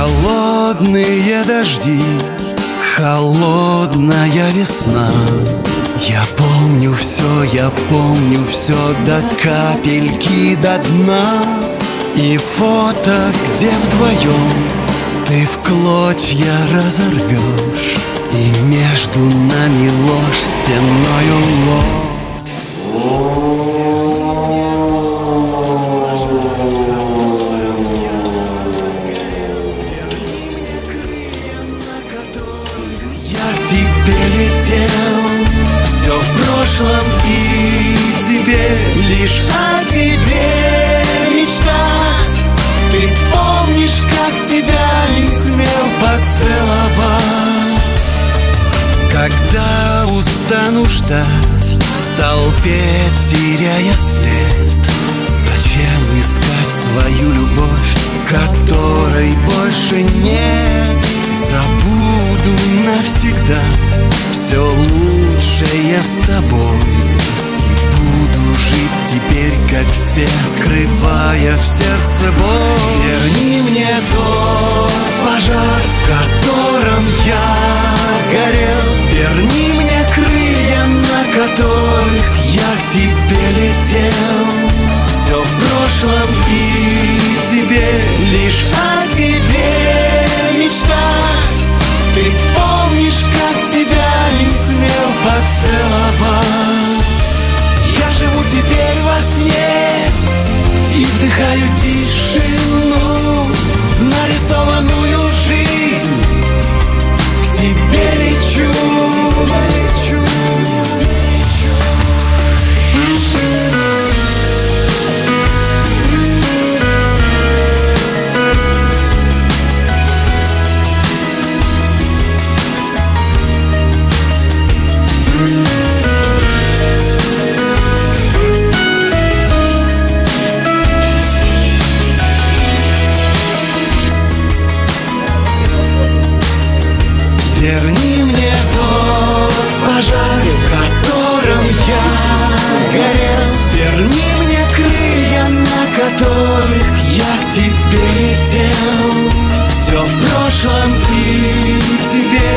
Холодные дожди, холодная весна. Я помню все, я помню все до капельки, до дна. И фото, где вдвоем ты в клочья разорвешь, и между нами ложь стеною ложь. Все в прошлом и теперь, лишь о тебе мечтать. Ты помнишь, как тебя не смел поцеловать. Когда устану ждать, в толпе теряя след, зачем искать свою любовь, которой больше нет? Забуду навсегда все лучшее с тобой, и буду жить теперь, как все, скрывая в сердце боль. Верни мне тот пожар, в котором я горел. Верни мне крылья, на которых я к тебе летел. Все в прошлом и теперь, лишь о тебе мечтать. Ты помнишь, как тебя не смел поцеловать? Я живу теперь во сне и вдыхаю тишину, в нарисованную жизнь к тебе лечу. Верни мне тот пожар, в котором я горел. Верни мне крылья, на которых я к тебе летел. Все в прошлом и тебе.